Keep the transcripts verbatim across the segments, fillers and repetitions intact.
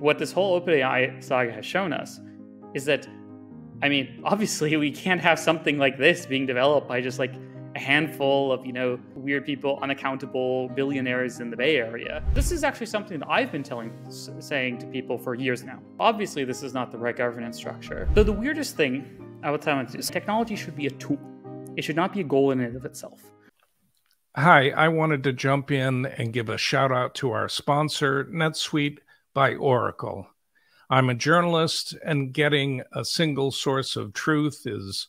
what this whole OpenAI saga has shown us is that, I mean, obviously we can't have something like this being developed by just like a handful of, you know, weird people, unaccountable billionaires in the Bay Area. This is actually something that I've been telling, saying to people for years now. Obviously, this is not the right governance structure. So the weirdest thing I would tell them is technology should be a tool. It should not be a goal in and of itself. Hi, I wanted to jump in and give a shout out to our sponsor, NetSuite by Oracle. I'm a journalist, and getting a single source of truth is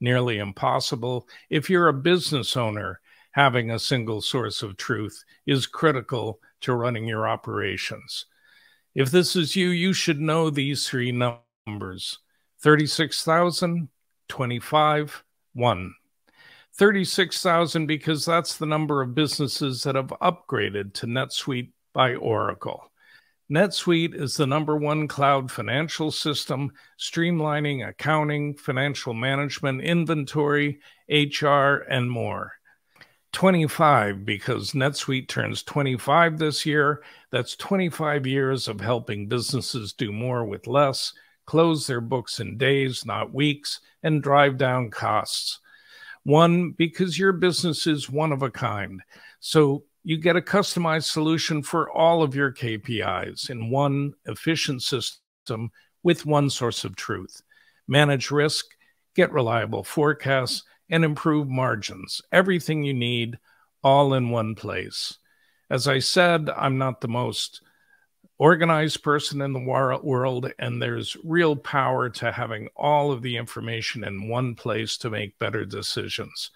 nearly impossible. If you're a business owner, having a single source of truth is critical to running your operations. If this is you, you should know these three numbers: thirty-six thousand, twenty-five, one. thirty-six thousand because that's the number of businesses that have upgraded to NetSuite by Oracle. NetSuite is the number one cloud financial system, streamlining accounting, financial management, inventory, H R, and more. twenty-five, because NetSuite turns twenty-five this year. That's twenty-five years of helping businesses do more with less, close their books in days, not weeks, and drive down costs. One, because your business is one of a kind. So you get a customized solution for all of your K P Is in one efficient system with one source of truth. Manage risk, get reliable forecasts, and improve margins. Everything you need, all in one place. As I said, I'm not the most organized person in the world, and there's real power to having all of the information in one place to make better decisions.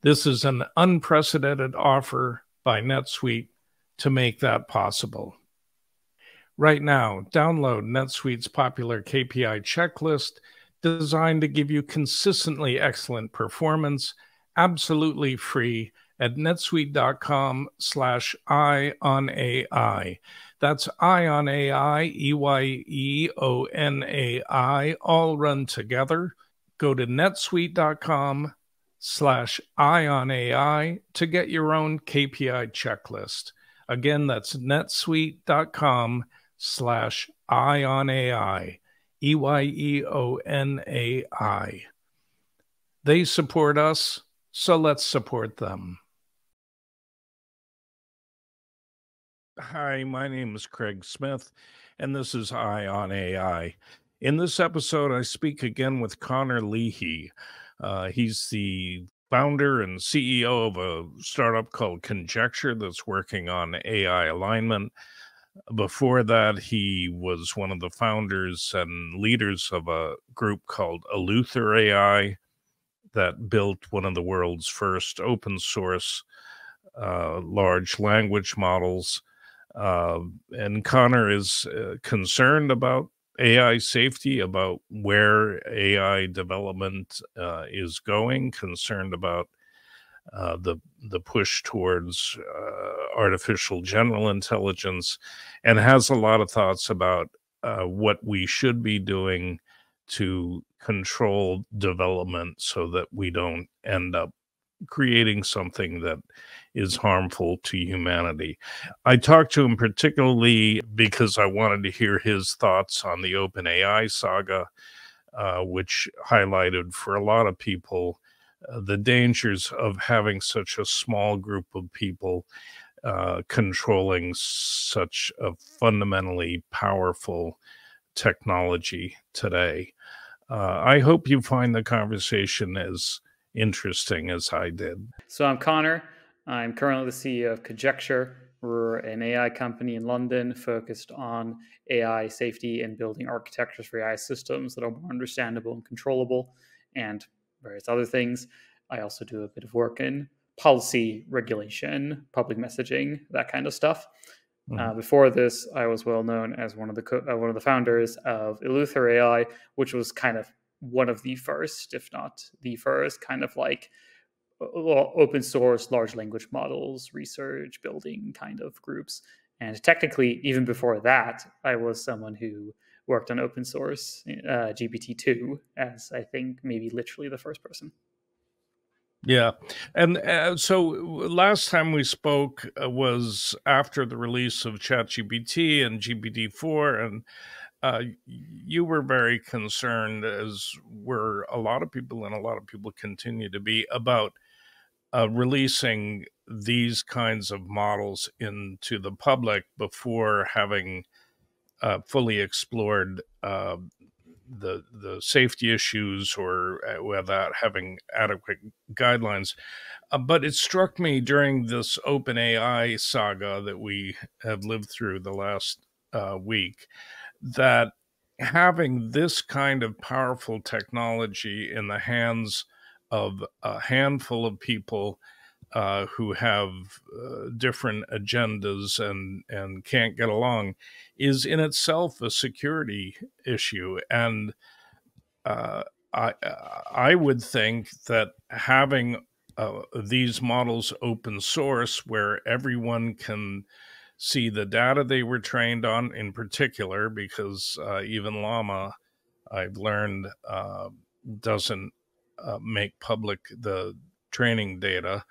This is an unprecedented offer by NetSuite to make that possible. Right now, download NetSuite's popular K P I checklist designed to give you consistently excellent performance, absolutely free, at netsuite.com slash Eye on A I. That's Eye on A I, E Y E O N A I, all run together. Go to netsuite.com slash Eye on A I to get your own K P I checklist. Again, that's netsuite.com slash Eye on A I, E Y E O N A I. They support us, so let's support them. Hi, my name is Craig Smith, and this is Eye on A I. In this episode, I speak again with Connor Leahy. Uh, he's the founder and C E O of a startup called Conjecture that's working on A I alignment. Before that, he was one of the founders and leaders of a group called EleutherAI that built one of the world's first open source uh, large language models. Uh, and Connor is uh, concerned about A I safety, about where A I development uh, is going, concerned about uh, the, the push towards uh, artificial general intelligence, and has a lot of thoughts about uh, what we should be doing to control development so that we don't end up creating something that is harmful to humanity. I talked to him particularly because I wanted to hear his thoughts on the OpenAI saga, uh, which highlighted for a lot of people uh, the dangers of having such a small group of people uh, controlling such a fundamentally powerful technology today. Uh, I hope you find the conversation as interesting as I did. So I'm Connor. I'm currently the C E O of Conjecture. We're an A I company in London focused on A I safety and building architectures for A I systems that are more understandable and controllable and various other things. I also do a bit of work in policy regulation, public messaging, that kind of stuff. Uh, before this, I was well known as one of the co uh, one of the founders of EleutherAI, which was kind of one of the first, if not the first, kind of like open source large language models research building kind of groups. And technically, even before that, I was someone who worked on open source uh, G P T two, as I think maybe literally the first person. Yeah. And uh, so last time we spoke uh, was after the release of ChatGPT and G P T four, and uh, you were very concerned, as were a lot of people, and a lot of people continue to be, about uh, releasing these kinds of models into the public before having uh, fully explored uh, the the safety issues, or uh, without having adequate guidelines. Uh, but it struck me during this OpenAI saga that we have lived through the last uh, week, that having this kind of powerful technology in the hands of a handful of people uh, who have uh, different agendas and, and can't get along is in itself a security issue. And uh, I, I would think that having uh, these models open source, where everyone can see the data they were trained on in particular, because uh, even Llama, I've learned, uh, doesn't uh, make public the training data,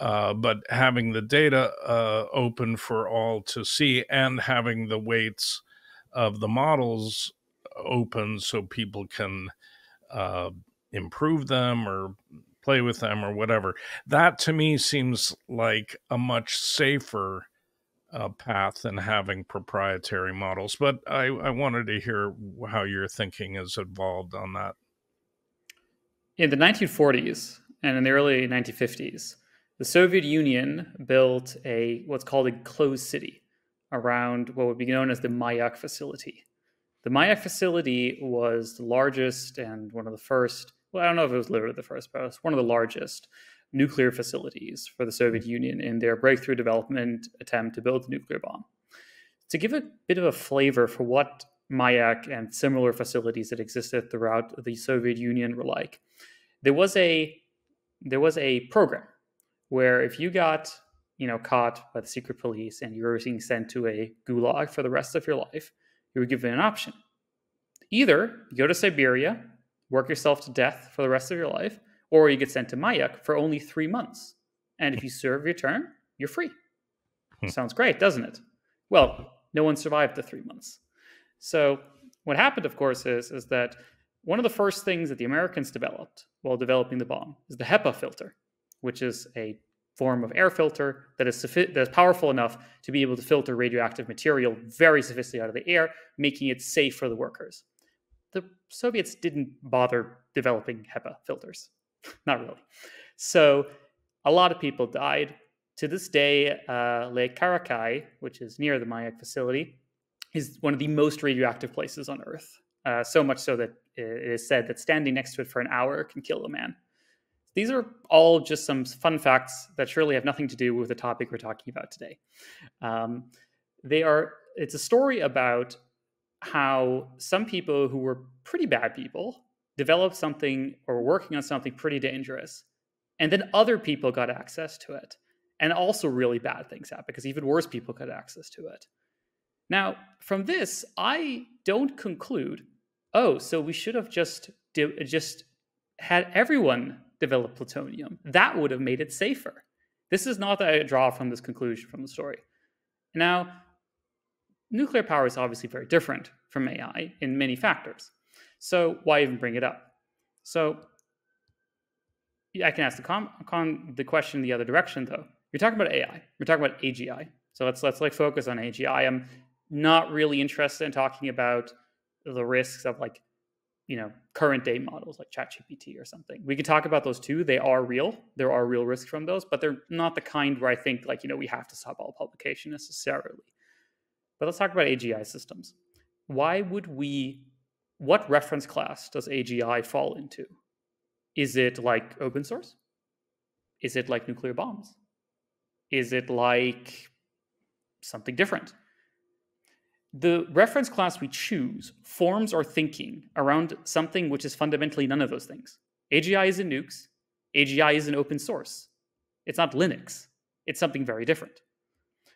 uh, but having the data uh, open for all to see, and having the weights of the models open so people can uh, improve them or play with them or whatever. That to me seems like a much safer Uh, path than having proprietary models. But I, I wanted to hear how your thinking has evolved on that. In the nineteen forties and in the early nineteen fifties, the Soviet Union built a what's called a closed city around what would be known as the Mayak facility. The Mayak facility was the largest and one of the first, well, I don't know if it was literally the first, but it was one of the largest nuclear facilities for the Soviet Union in their breakthrough development attempt to build the nuclear bomb. To give a bit of a flavor for what Mayak and similar facilities that existed throughout the Soviet Union were like, there was a there was a program where if you got you know caught by the secret police and you were being sent to a gulag for the rest of your life, you were given an option: either you go to Siberia, work yourself to death for the rest of your life, or you get sent to Mayak for only three months. And if you serve your term, you're free. Hmm. Sounds great, doesn't it? Well, no one survived the three months. So what happened, of course, is, is that one of the first things that the Americans developed while developing the bomb is the HEPA filter, which is a form of air filter that is, that is powerful enough to be able to filter radioactive material very sophisticated out of the air, making it safe for the workers. The Soviets didn't bother developing HEPA filters. Not really. So a lot of people died. To this day, uh, Lake Karakai, which is near the Mayak facility, is one of the most radioactive places on Earth. Uh, so much so that it is said that standing next to it for an hour can kill a man. These are all just some fun facts that surely have nothing to do with the topic we're talking about today. Um, they are. It's a story about how some people who were pretty bad people developed something or were working on something pretty dangerous, and then other people got access to it, and also really bad things happened because even worse people got access to it. Now, from this, I don't conclude, oh, so we should have just just had everyone develop plutonium. That would have made it safer. This is not that I draw from this conclusion from the story. Now, nuclear power is obviously very different from A I in many factors. So why even bring it up? So I can ask the, com con the question the other direction, though. You're talking about A I. We're talking about A G I. So let's let's like focus on A G I. I'm not really interested in talking about the risks of like, you know, current day models like ChatGPT or something. We can talk about those too. They are real. There are real risks from those, but they're not the kind where I think like, you know, we have to stop all publication necessarily. But let's talk about A G I systems. Why would we? What reference class does A G I fall into? Is it like open source? Is it like nuclear bombs? Is it like something different? The reference class we choose forms our thinking around something which is fundamentally none of those things. A G I isn't nukes. A G I isn't open source. It's not Linux. It's something very different.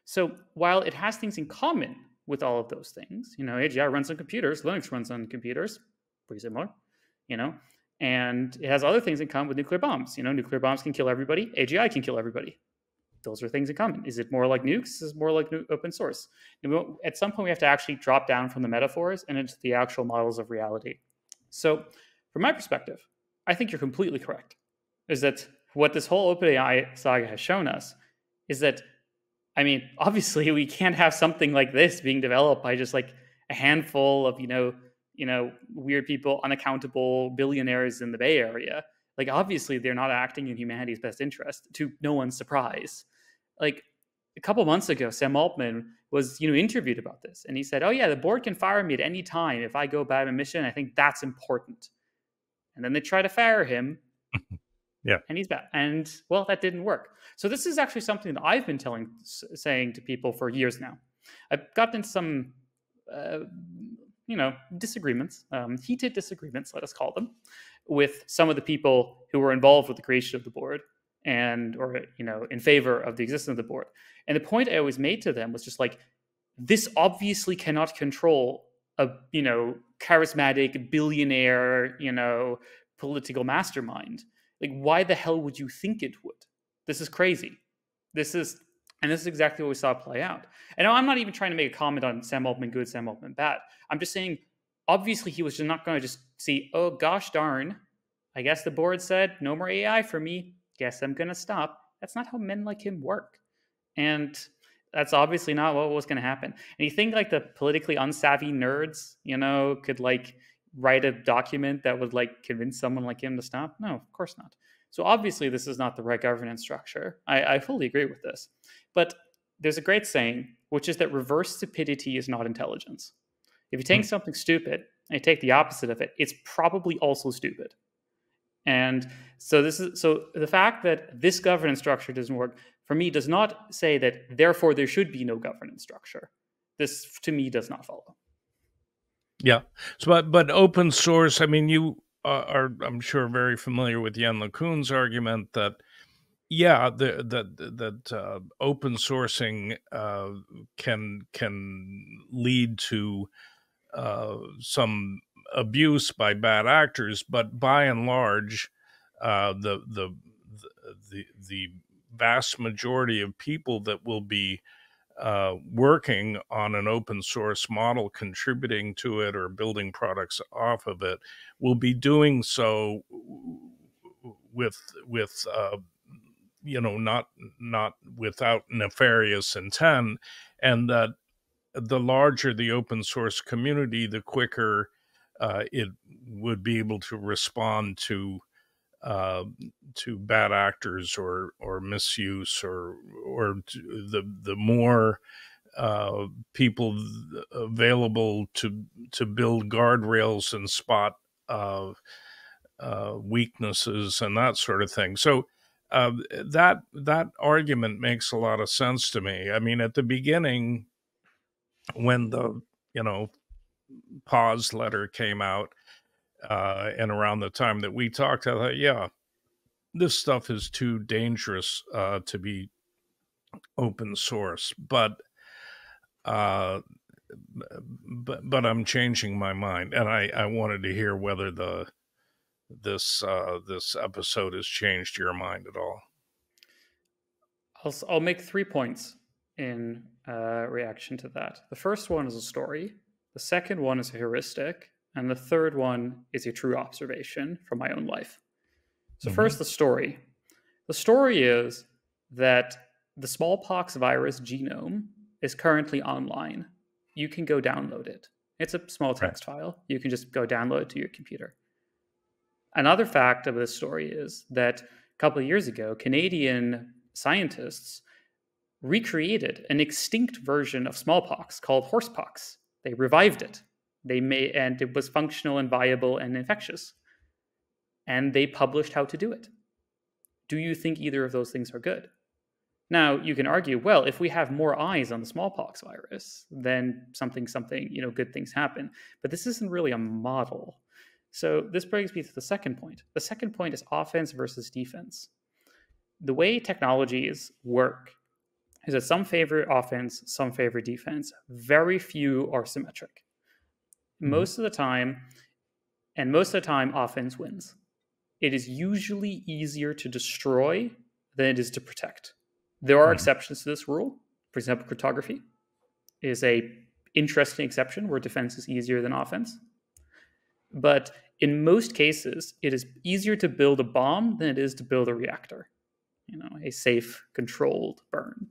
So while it has things in common with all of those things, you know, A G I runs on computers, Linux runs on computers, pretty similar, you know, And it has other things in common with nuclear bombs. You know, nuclear bombs can kill everybody. A G I can kill everybody. Those are things in common. Is it more like nukes? Is it more like open source? And we won't, at some point, we have to actually drop down from the metaphors and into the actual models of reality. So from my perspective, I think you're completely correct, is that what this whole OpenAI saga has shown us is that, I mean, obviously, we can't have something like this being developed by just like a handful of, you know, you know, weird people, unaccountable billionaires in the Bay Area. Like, obviously, they're not acting in humanity's best interest, to no one's surprise. Like, a couple months ago, Sam Altman was, you know, interviewed about this. And he said, oh, yeah, the board can fire me at any time if I go bad on a mission. I think that's important. And then they try to fire him. Yeah. And he's back. And, well, that didn't work. So this is actually something that I've been telling, saying to people for years now. I've gotten some... Uh, you know, disagreements, um, heated disagreements, let us call them, with some of the people who were involved with the creation of the board and, or, you know, in favor of the existence of the board. And the point I always made to them was just like, this obviously cannot control a, you know, charismatic billionaire, you know, political mastermind. Like, why the hell would you think it would? This is crazy. This is, and this is exactly what we saw play out. And I'm not even trying to make a comment on Sam Altman good, Sam Altman bad. I'm just saying, obviously, he was just not going to just see, oh, gosh darn, I guess the board said no more A I for me. Guess I'm going to stop. That's not how men like him work. And that's obviously not what was going to happen. And you think like the politically unsavvy nerds, you know, could like write a document that would like convince someone like him to stop? No, of course not. So obviously, this is not the right governance structure. I, I fully agree with this. But there's a great saying, which is that reverse stupidity is not intelligence. If you take mm. something stupid and you take the opposite of it, it's probably also stupid. And so this is so the fact that this governance structure doesn't work, for me, does not say that, therefore, there should be no governance structure. This, to me, does not follow. Yeah. So, but, but open source, I mean, you... are, I'm sure, very familiar with Yann LeCun's argument that, yeah, the, the, that uh, open sourcing uh, can can lead to uh, some abuse by bad actors, but by and large, uh, the, the the the vast majority of people that will be uh, working on an open source model, contributing to it or building products off of it, will be doing so with, with, uh, you know, not, not without nefarious intent, and that the larger the open source community, the quicker, uh, it would be able to respond to, uh, to bad actors or, or misuse or, or the, the more, uh, people available to, to build guardrails and spot, uh, uh, weaknesses and that sort of thing. So, uh, that, that argument makes a lot of sense to me. I mean, at the beginning, when the, you know, pause letter came out, uh, and around the time that we talked, I thought, yeah, this stuff is too dangerous, uh, to be open source, but, uh, But but I'm changing my mind, and I, I wanted to hear whether the this uh, this episode has changed your mind at all. I'll I'll make three points in uh, reaction to that. The first one is a story. The second one is a heuristic, and the third one is a true observation from my own life. So mm-hmm. First, the story. The story is that the smallpox virus genome is currently online. You can go download it. It's a small text right. file. You can just go download it to your computer. Another fact of this story is that a couple of years ago, Canadian scientists recreated an extinct version of smallpox called horsepox. They revived it. They may, and it was functional and viable and infectious. And they published how to do it. Do you think either of those things are good? Now, you can argue, well, if we have more eyes on the smallpox virus, then something, something, you know, good things happen. But this isn't really a model. So this brings me to the second point. The second point is offense versus defense. The way technologies work is that some favor offense, some favor defense. Very few are symmetric. Most of the time, and most of the time, offense wins. it is usually easier to destroy than it is to protect. There are exceptions to this rule. For example, cryptography is a interesting exception where defense is easier than offense. But in most cases, it is easier to build a bomb than it is to build a reactor, you know, a safe, controlled burn.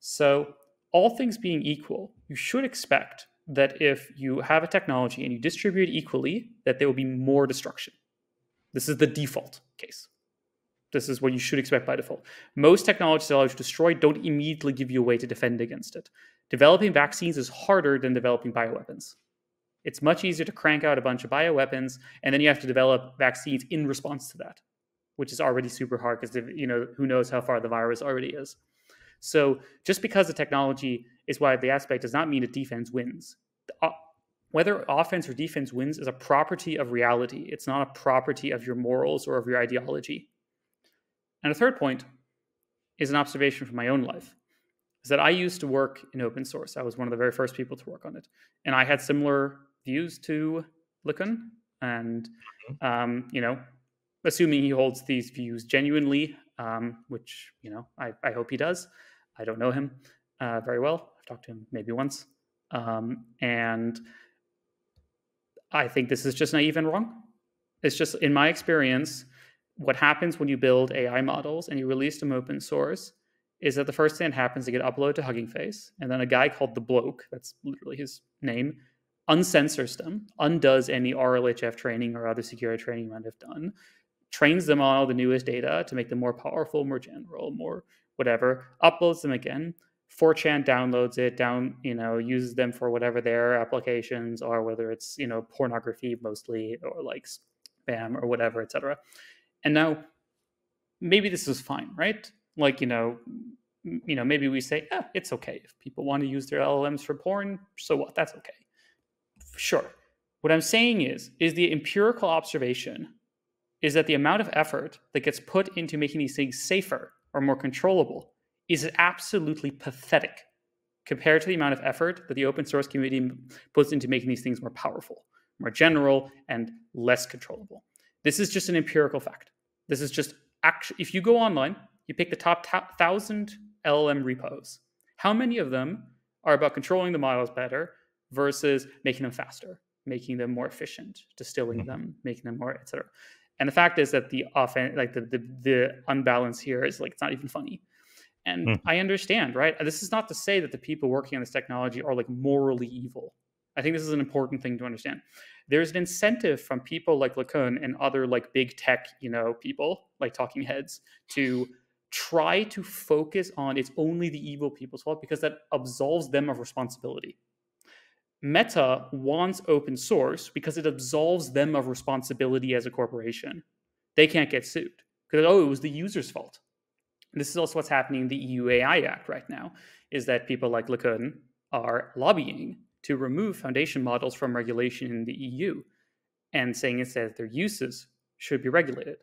So all things being equal, you should expect that if you have a technology and you distribute it equally, that there will be more destruction. This is the default case. This is what you should expect by default. Most technologies that allow you to destroy don't immediately give you a way to defend against it. Developing vaccines is harder than developing bioweapons. It's much easier to crank out a bunch of bioweapons, and then you have to develop vaccines in response to that, which is already super hard because, you know, who knows how far the virus already is. So just because the technology is widely aspect does not mean that defense wins. Whether offense or defense wins is a property of reality. It's not a property of your morals or of your ideology. And a third point is an observation from my own life, is that I used to work in open source. I was one of the very first people to work on it. And I had similar views to LeCun. And, um, you know, assuming he holds these views genuinely, um, which, you know, I, I hope he does. I don't know him uh, very well. I've talked to him maybe once. Um, and I think this is just naive and wrong. It's just, in my experience, what happens when you build A I models and you release them open source is that the first thing that happens, they get uploaded to Hugging Face, and then a guy called The Bloke, that's literally his name, uncensors them, undoes any R L H F training or other security training you might have done, trains them on all the newest data to make them more powerful, more general, more whatever, uploads them again, four chan downloads it, down, you know, uses them for whatever their applications are, whether it's, you know, pornography mostly, or like spam or whatever, et cetera. And now, maybe this is fine, right? Like, you know, you know, maybe we say, yeah, it's okay. If people want to use their L L Ms for porn, so what? That's okay. Sure. What I'm saying is, is the empirical observation is that the amount of effort that gets put into making these things safer or more controllable is absolutely pathetic compared to the amount of effort that the open source community puts into making these things more powerful, more general, and less controllable. This is just an empirical fact. This is just actually, if you go online, you pick the top one thousand L L M repos. How many of them are about controlling the models better versus making them faster, making them more efficient, distilling them, making them more, et cetera? And the fact is that the often, like the, the, the unbalance here is like, it's not even funny. And mm. I understand, right? This is not to say that the people working on this technology are like morally evil. I think this is an important thing to understand. There's an incentive from people like LeCun and other like big tech, you know, people like talking heads to try to focus on it's only the evil people's fault because that absolves them of responsibility. Meta wants open source because it absolves them of responsibility as a corporation. They can't get sued because, oh, it was the user's fault. And this is also what's happening in the E U A I Act right now, is that people like LeCun are lobbying to remove foundation models from regulation in the E U and saying instead that their uses should be regulated.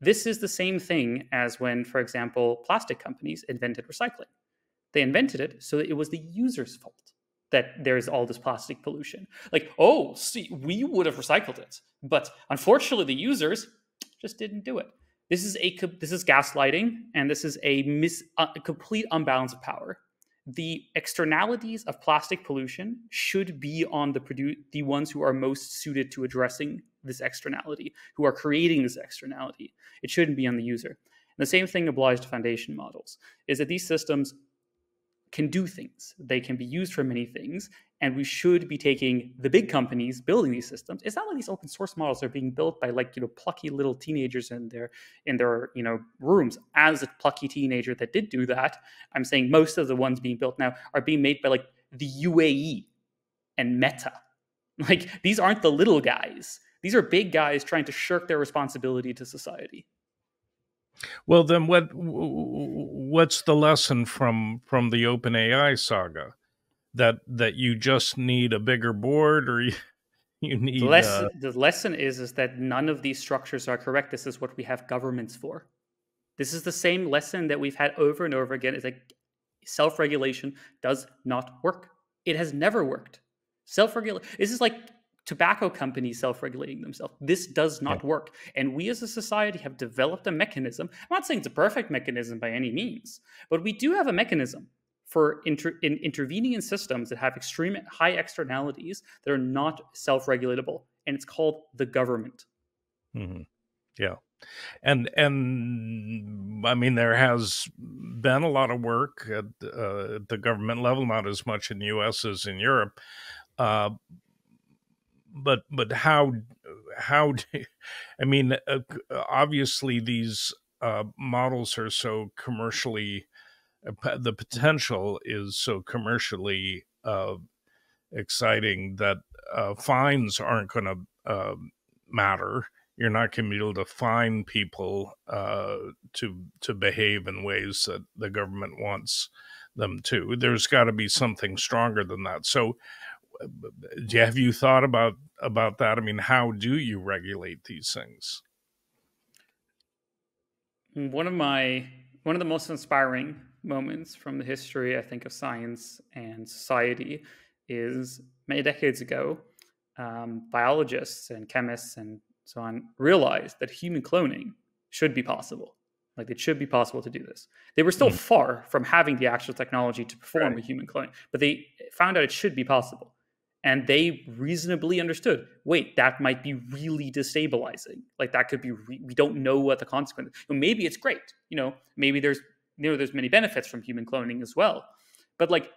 This is the same thing as when, for example, plastic companies invented recycling. They invented it so that it was the user's fault that there is all this plastic pollution. Like, oh, see, we would have recycled it, but unfortunately the users just didn't do it. This is, a, this is gaslighting, and this is a, mis, a complete imbalance of power. The externalities of plastic pollution should be on the, produ the ones who are most suited to addressing this externality, who are creating this externality. It shouldn't be on the user. And the same thing applies to foundation models, is that these systems can do things. They can be used for many things, and we should be taking the big companies building these systems. It's not like these open source models are being built by like, you know, plucky little teenagers in their, in their, you know, rooms. As a plucky teenager that did do that, I'm saying most of the ones being built now are being made by like the U A E and Meta. Like, these aren't the little guys. These are big guys trying to shirk their responsibility to society. Well, then what, what's the lesson from, from the OpenAI saga? That, that you just need a bigger board, or you, you need... The lesson, a... the lesson is, is that none of these structures are correct. This is what we have governments for. This is the same lesson that we've had over and over again, is that self-regulation does not work. It has never worked. Self-regulation... This is like tobacco companies self-regulating themselves. This does not yeah. work. And we as a society have developed a mechanism. I'm not saying it's a perfect mechanism by any means, but we do have a mechanism for inter in intervening in systems that have extreme high externalities that are not self-regulatable. And it's called the government. Mm-hmm. Yeah. And, and I mean, there has been a lot of work at uh, the government level, not as much in the U S as in Europe. Uh, but, but how, how, do, I mean, uh, obviously these uh, models are so commercially, uh, the potential is so commercially uh, exciting that uh, fines aren't going to uh, matter. You're not going to be able to fine people uh, to to behave in ways that the government wants them to. There's got to be something stronger than that. So, have you thought about about that? I mean, how do you regulate these things? One of my one of the most inspiring moments from the history, I think, of science and society is many decades ago. Um, biologists and chemists and so on realized that human cloning should be possible. Like it should be possible to do this. They were still mm. far from having the actual technology to perform right. a human clone, but they found out it should be possible. And they reasonably understood, wait, that might be really destabilizing. Like that could be, re we don't know what the consequences, well, maybe it's great. You know, maybe there's, you know, there's many benefits from human cloning as well, but like,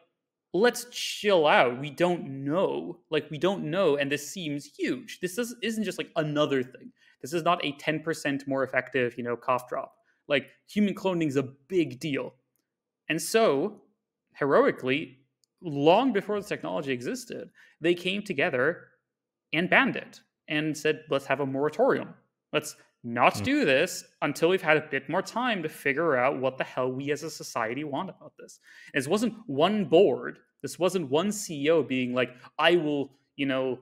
let's chill out. We don't know. Like, we don't know. And this seems huge. This is, isn't just like another thing. This is not a ten percent more effective, you know, cough drop. Like, human cloning is a big deal. And so, heroically, long before this technology existed, they came together and banned it and said, let's have a moratorium. Let's not mm. do this until we've had a bit more time to figure out what the hell we as a society want about this. And this wasn't one board. This wasn't one C E O being like, I will, you know,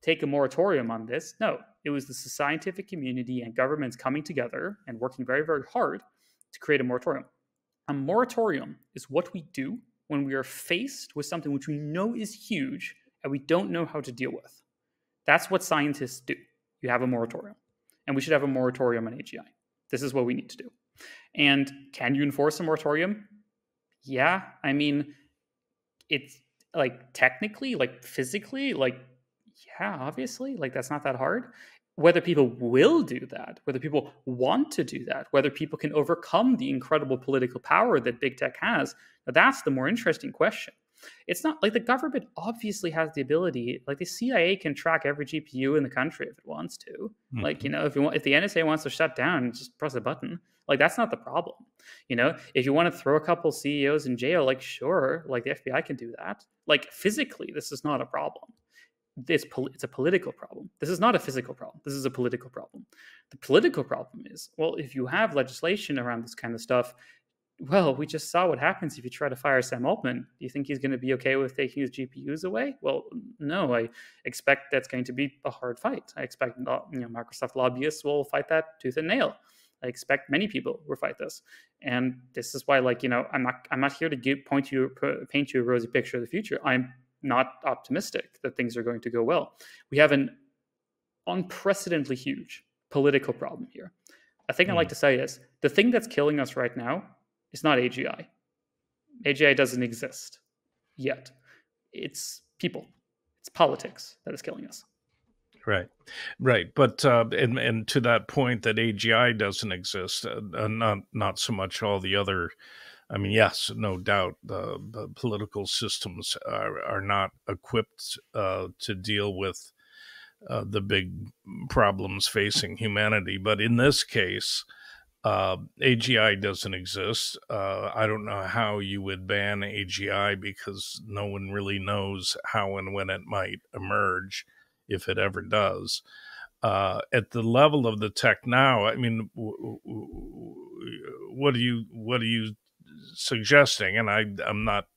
take a moratorium on this. No, it was the scientific community and governments coming together and working very, very hard to create a moratorium. A moratorium is what we do when we are faced with something which we know is huge and we don't know how to deal with. That's what scientists do. You have a moratorium. And we should have a moratorium on A G I. This is what we need to do. And can you enforce a moratorium? Yeah, I mean, it's like technically, like physically, like, yeah, obviously, like that's not that hard. Whether people will do that, whether people want to do that, whether people can overcome the incredible political power that big tech has, that's the more interesting question. It's not like the government obviously has the ability, like the C I A can track every G P U in the country if it wants to. Mm-hmm. Like, you know, if you want, if the N S A wants to shut down, just press a button. Like, that's not the problem. You know, if you want to throw a couple C E Os in jail, like, sure, like the F B I can do that. Like, physically, this is not a problem. It's, pol it's a political problem. This is not a physical problem. This is a political problem. The political problem is, well, if you have legislation around this kind of stuff, well, we just saw what happens if you try to fire Sam Altman. Do you think he's going to be okay with taking his G P Us away? Well, no, I expect that's going to be a hard fight. I expect, you know, Microsoft lobbyists will fight that tooth and nail. I expect many people will fight this. And this is why, like, you know, I'm not, I'm not here to give, point you, paint you a rosy picture of the future. I'm not optimistic that things are going to go well. We have an unprecedentedly huge political problem here. I think mm. I'd like to say is the thing that's killing us right now it's not A G I. A G I doesn't exist yet. It's people. It's politics that is killing us. Right, right. But uh, and and to that point that A G I doesn't exist, uh, uh, not not so much all the other. I mean, yes, no doubt, uh, the political systems are are not equipped uh, to deal with uh, the big problems facing humanity. But in this case. Uh, A G I doesn't exist. Uh, I don't know how you would ban A G I because no one really knows how and when it might emerge, if it ever does. Uh, at the level of the tech now, I mean, w w what are you what are you suggesting? And I I'm not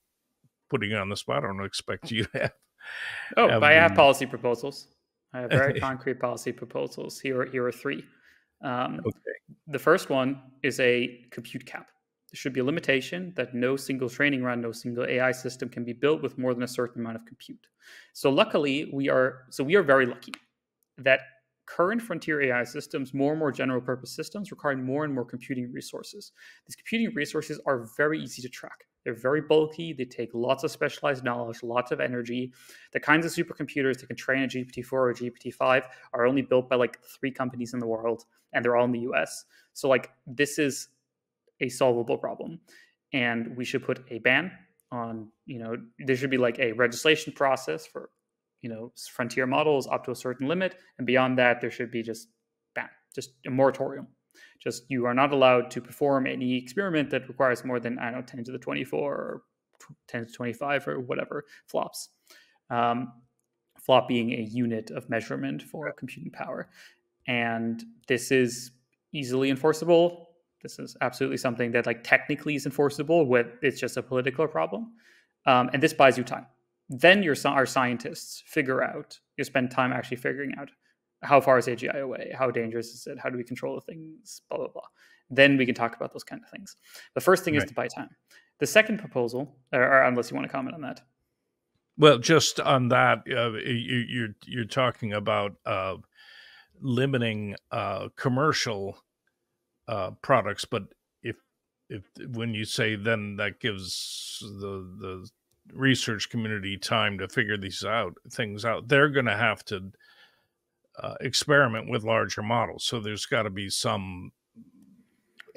putting you on the spot. I don't expect you to have. Oh, have but I have been... policy proposals. I have very concrete policy proposals. Here, here are three. Um, okay. The first one is a compute cap. There should be a limitation that no single training run, no single A I system can be built with more than a certain amount of compute. So luckily, we are so we are very lucky that current frontier A I systems, more and more general purpose systems, require more and more computing resources. These computing resources are very easy to track. They're very bulky. They take lots of specialized knowledge, lots of energy. The kinds of supercomputers that can train a G P T four or G P T five are only built by like three companies in the world, and they're all in the U S. So like this is a solvable problem, and we should put a ban on, you know, there should be like a registration process for, you know, frontier models up to a certain limit. And beyond that, there should be just ban, just a moratorium. Just you are not allowed to perform any experiment that requires more than, I don't know, ten to the twenty-four or ten to the twenty-five or whatever flops. Um, flop being a unit of measurement for computing power. And this is easily enforceable. This is absolutely something that like technically is enforceable, with it's just a political problem. Um, and this buys you time. Then your, our scientists figure out, you spend time actually figuring out, how far is A G I away? How dangerous is it? How do we control the things? Blah, blah, blah. Then we can talk about those kind of things. The first thing right. is to buy time. The second proposal, or, or unless you want to comment on that. Well, just on that, uh, you, you're, you're talking about uh, limiting uh, commercial uh, products. But if, if when you say then that gives the, the research community time to figure these out, things out, they're going to have to Uh, experiment with larger models, so there's got to be some.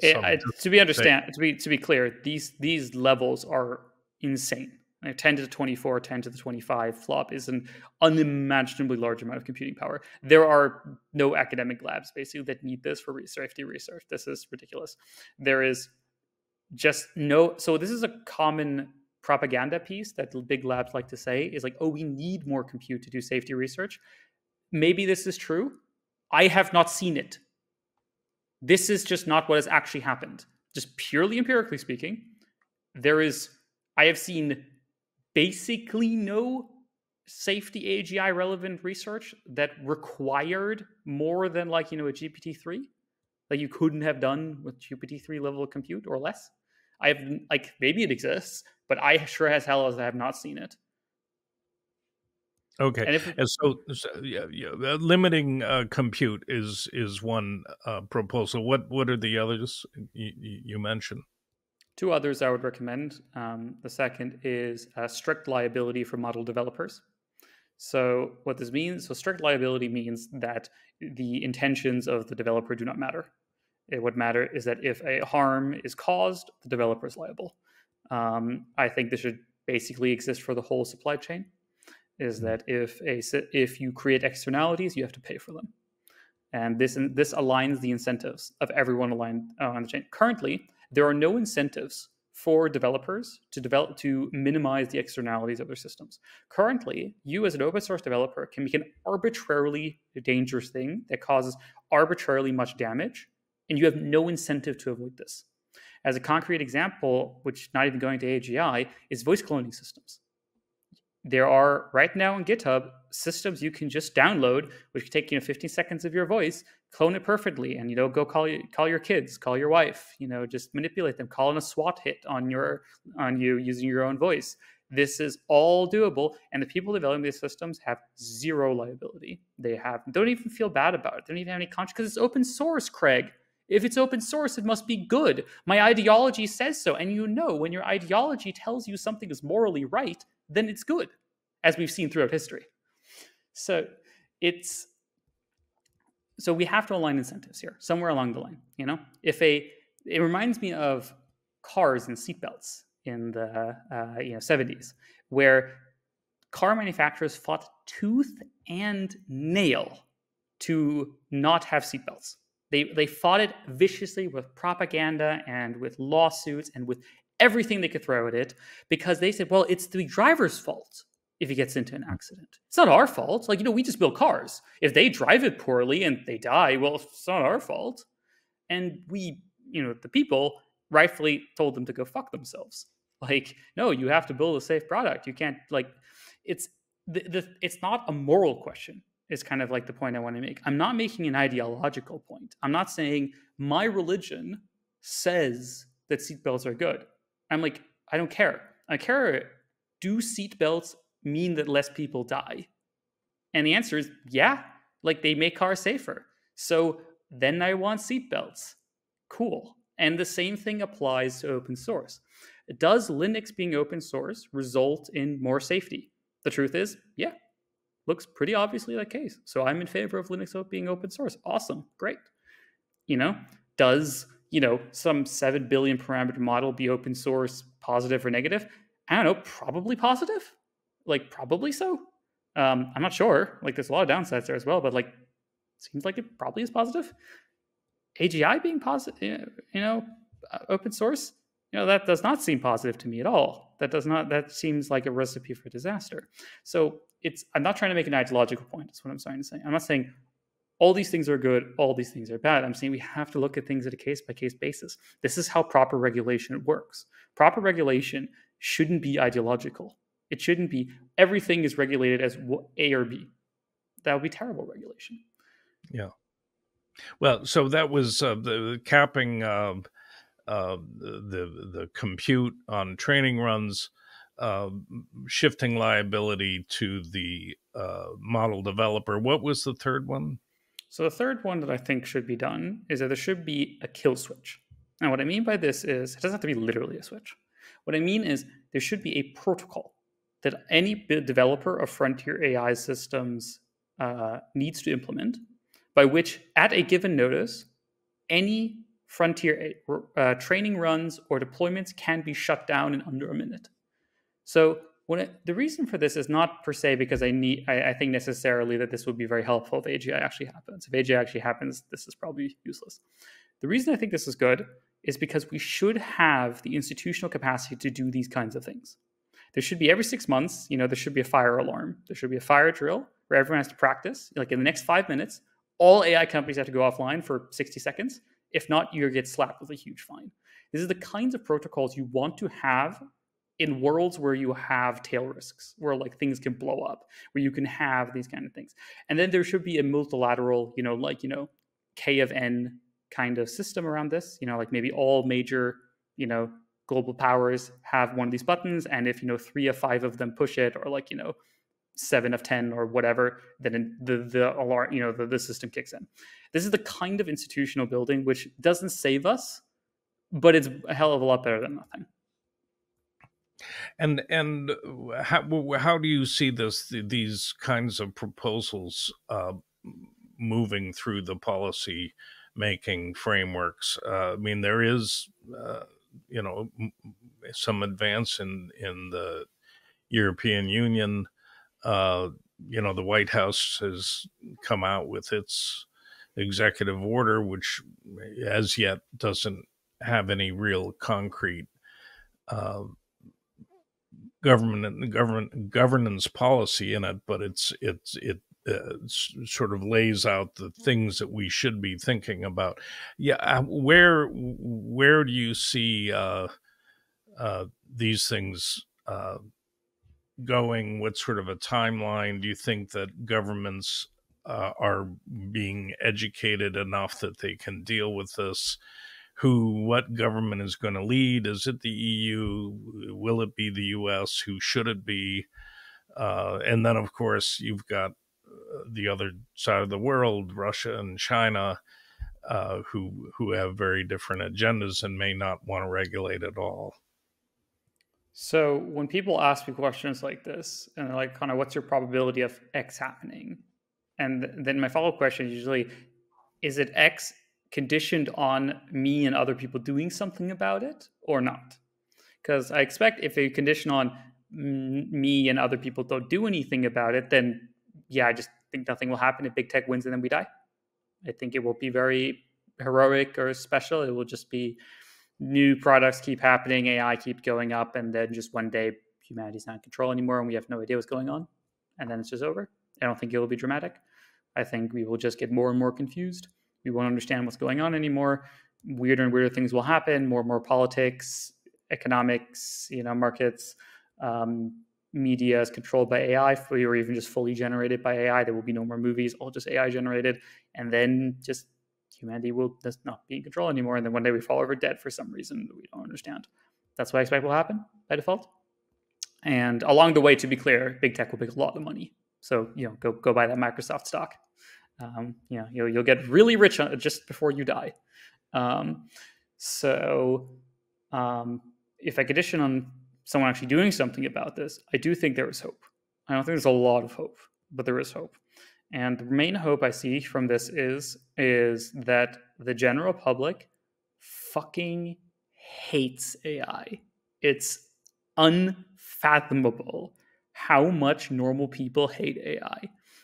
some it, to be understand, thing. to be to be clear, these these levels are insane. Like ten to the twenty-four, ten to the twenty-five flop is an unimaginably large amount of computing power. There are no academic labs basically that need this for safety research. This is ridiculous. There is just no. So this is a common propaganda piece that big labs like to say is like, oh, we need more compute to do safety research. Maybe this is true. I have not seen it. This is just not what has actually happened. Just purely empirically speaking, there is, I have seen basically no safety A G I relevant research that required more than like, you know, a G P T three that you couldn't have done with G P T three level of compute or less. I have, like, maybe it exists, but I sure as hell as I have not seen it. Okay, and, if, and so, so yeah, yeah, limiting uh, compute is is one uh, proposal. What what are the others you, you mentioned? Two others I would recommend. Um, the second is uh, strict liability for model developers. So what this means? So strict liability means that the intentions of the developer do not matter. It would matter is that if a harm is caused, the developer is liable. Um, I think this should basically exist for the whole supply chain. Is that if a if you create externalities, you have to pay for them, and this this aligns the incentives of everyone aligned on the chain. Currently, there are no incentives for developers to develop to minimize the externalities of their systems. Currently, you as an open source developer can make an arbitrarily dangerous thing that causes arbitrarily much damage, and you have no incentive to avoid this. As a concrete example, which not even going to A G I, is voice cloning systems. There are right now on GitHub systems you can just download, which can take, you know, fifteen seconds of your voice, clone it perfectly, and, you know, go call call your kids, call your wife, you know, just manipulate them, call in a SWAT hit on your on you using your own voice. This is all doable, and the people developing these systems have zero liability. They have don't even feel bad about it. They don't even have any conscience because it's open source, Craig. If it's open source, it must be good. My ideology says so, and you know when your ideology tells you something is morally right, then it's good, as we've seen throughout history. So it's so we have to align incentives here somewhere along the line. You know, if a it reminds me of cars and seatbelts in the uh, you know seventies, where car manufacturers fought tooth and nail to not have seatbelts. They they fought it viciously with propaganda and with lawsuits and with everything they could throw at it, because they said, well, it's the driver's fault if he gets into an accident. It's not our fault. Like, you know, we just build cars. If they drive it poorly and they die, well, it's not our fault. And we, you know, the people rightfully told them to go fuck themselves. Like, no, you have to build a safe product. You can't, like, it's the, the it's not a moral question. It's kind of like the point I want to make. I'm not making an ideological point. I'm not saying my religion says that seatbelts are good. I'm like, I don't care. I care. Do seatbelts mean that less people die? And the answer is, yeah, like they make cars safer. So then I want seatbelts. Cool. And the same thing applies to open source. Does Linux being open source result in more safety? The truth is, yeah, looks pretty obviously that case. So I'm in favor of Linux being open source. Awesome. Great. You know, does, you know, some seven billion parameter model be open source, positive or negative? I don't know, probably positive, like probably so. Um, I'm not sure, like there's a lot of downsides there as well, but like, seems like it probably is positive. A G I being positive, you know, open source, you know, that does not seem positive to me at all. That does not, that seems like a recipe for disaster. So it's, I'm not trying to make an ideological point. That's what I'm trying to say. I'm not saying all these things are good, all these things are bad. I'm saying we have to look at things at a case by case basis. This is how proper regulation works. Proper regulation shouldn't be ideological. It shouldn't be everything is regulated as A or B. That would be terrible regulation. Yeah. Well, so that was uh, the, the capping uh, uh, the the compute on training runs, uh, shifting liability to the uh, model developer. What was the third one? So the third one that I think should be done is that there should be a kill switch. Now, what I mean by this is it doesn't have to be literally a switch. What I mean is there should be a protocol that any developer of frontier A I systems uh, needs to implement, by which at a given notice, any frontier uh, training runs or deployments can be shut down in under a minute. So when it, the reason for this is not per se because I need, I, I think necessarily that this would be very helpful if A G I actually happens. If A G I actually happens, this is probably useless. The reason I think this is good is because we should have the institutional capacity to do these kinds of things. There should be every six months, you know, there should be a fire alarm. There should be a fire drill where everyone has to practice. Like in the next five minutes, all A I companies have to go offline for sixty seconds. If not, you get slapped with a huge fine. These are the kinds of protocols you want to have in worlds where you have tail risks, where like things can blow up, where you can have these kind of things. And then there should be a multilateral, you know, like, you know, K of N kind of system around this, you know, like maybe all major, you know, global powers have one of these buttons. And if, you know, three of five of them push it, or like, you know, seven of ten or whatever, then the, the alarm, you know, the, the system kicks in. This is the kind of institutional building which doesn't save us, but it's a hell of a lot better than nothing. And and how, how do you see this, these kinds of proposals uh, moving through the policy making frameworks? Uh, I mean, there is, uh, you know, some advance in, in the European Union. Uh, you know, the White House has come out with its executive order, which as yet doesn't have any real concrete uh, government government governance policy in it, but it's it's it uh, sort of lays out the things that we should be thinking about. Yeah, where where do you see uh, uh, these things Uh, going? What sort of a timeline do you think that governments uh, are being educated enough that they can deal with this? Who, what government is going to lead? Is it the E U? Will it be the U S? Who should it be? Uh, and then, of course, you've got the other side of the world, Russia and China, uh, who, who have very different agendas and may not want to regulate at all. So when people ask me questions like this, and they're like, Connor, what's your probability of X happening? And th then my follow-up question is usually, is it X conditioned on me and other people doing something about it or not? Because I expect if they condition on me and other people don't do anything about it, then yeah, I just think nothing will happen if big tech wins and then we die. I think it won't be very heroic or special. It will just be new products keep happening, A I keep going up, and then just one day humanity's not in control anymore and we have no idea what's going on, and then it's just over. I don't think it'll be dramatic. I think we will just get more and more confused. We won't understand what's going on anymore. Weirder and weirder things will happen, more and more politics, economics, you know, markets, um, media is controlled by A I, or even just fully generated by A I. There will be no more movies, all just A I generated, and then just humanity will does not be in control anymore. And then one day we fall over dead for some reason that we don't understand. That's what I expect will happen by default. And along the way, to be clear, big tech will make a lot of money. So, you know, go go buy that Microsoft stock. Um, you know, you'll, you'll get really rich just before you die. Um, so um, if I condition on someone actually doing something about this, I do think there is hope. I don't think there's a lot of hope, but there is hope. And the main hope I see from this is, is that the general public fucking hates A I. It's unfathomable how much normal people hate A I.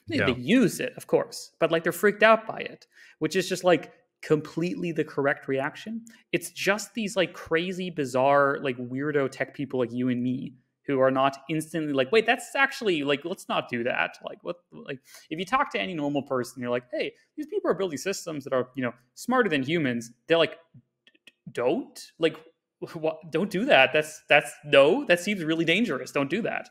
They, yeah. they use it, of course, but like they're freaked out by it, which is just like completely the correct reaction. It's just these like crazy, bizarre, like weirdo tech people like you and me who are not instantly like, wait, that's actually like, let's not do that. Like, what? Like, if you talk to any normal person, you're like, hey, these people are building systems that are, you know, smarter than humans. They're like, don't like, what? Don't do that. That's that's no. That seems really dangerous. Don't do that.